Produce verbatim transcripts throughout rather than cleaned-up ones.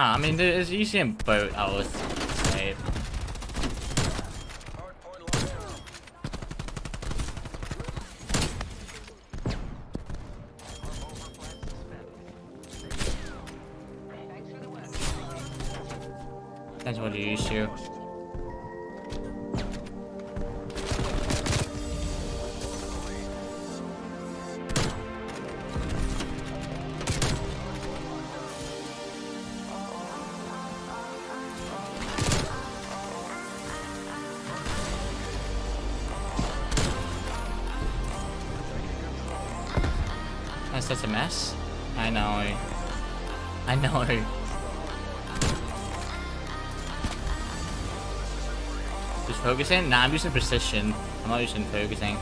Ah, I mean, there's usually in boat, I would say. Depends what you use to. That's such a mess. I know. I know. Just focusing? Nah, I'm using precision. I'm not using focusing.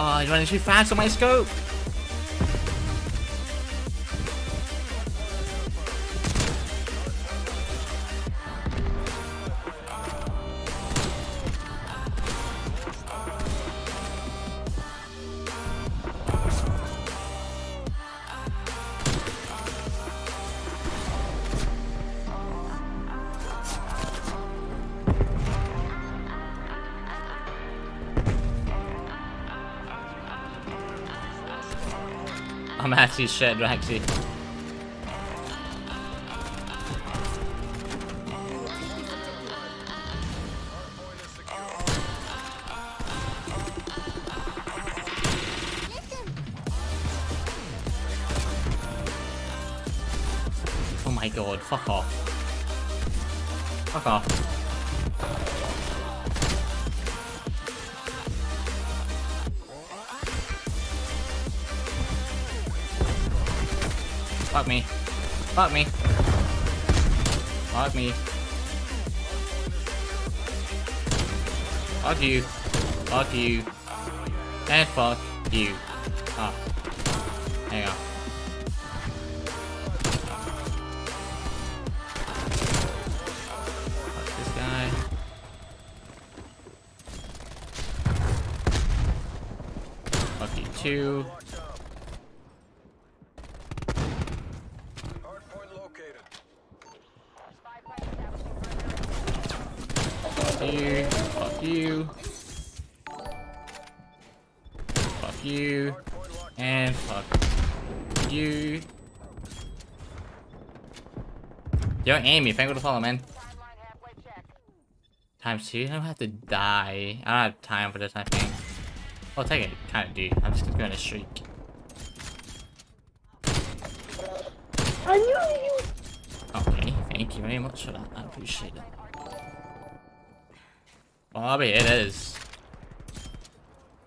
Oh, you're running too fast on my scope! I'm actually shit, actually. Oh my god, fuck off. Fuck off. Fuck me. Fuck me. Fuck me. Fuck you. Fuck you. And fuck you. Ah. Oh. There you go. Fuck this guy. Fuck you too. Fuck you, fuck you, fuck you, and fuck you. Yo, Amy, thank you for the follow, man. Times two, I don't have to die. I don't have time for this, I think. I'll take it, kind of, dude. I'm just gonna go on a streak. I knew you! Okay, thank you very much for that. I appreciate it. Bobby, it is.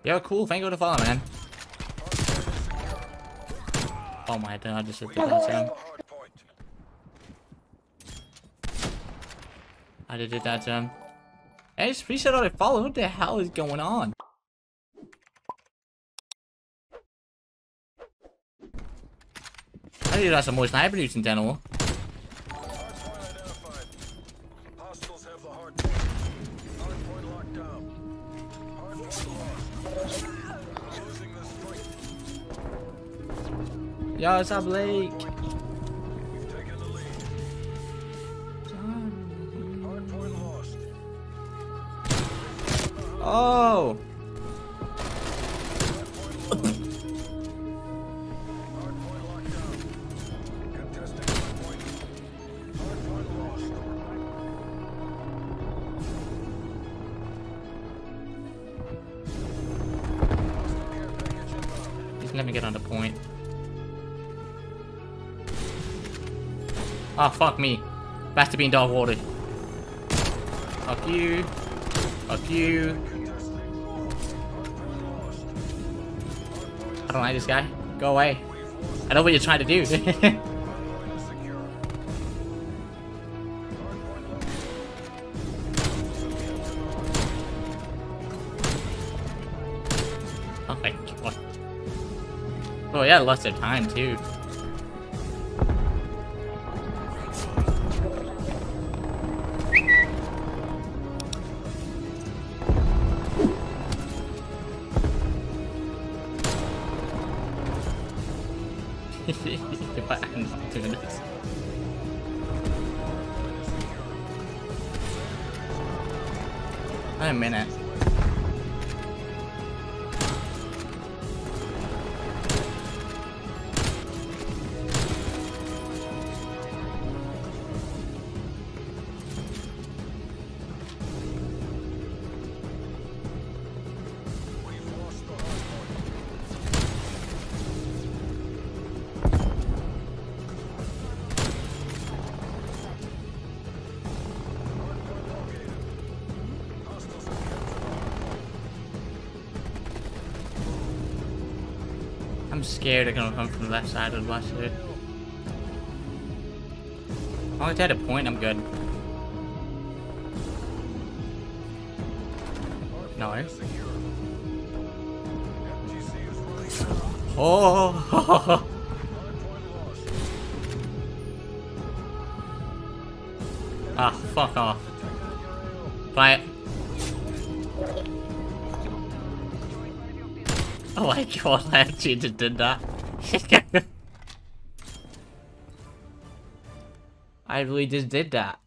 Yo, cool. Thank you for the follow, man. Oh my god, I just hit the hard point. I just did that to him. I just appreciate all the follow. What the hell is going on? I think that's the most sniper dudes in general. Yo, what's up, Blake? We've taken the lead. Hard point lost. Oh! Hard point lost. Hard point locked down. Contested hard point. Hard point lost. Just let me get on the point. Oh, fuck me. Back to being dog watered. Fuck you. Fuck you. I don't like this guy. Go away. I know what you're trying to do. Oh my god. Oh yeah, lots of time too. Wait a minute. I'm scared they're gonna come from the left side of the last hit. As long as I had a point, I'm good. No. Oh! Ah, fuck off. Bye. Oh my god, I actually just did that. I really just did that.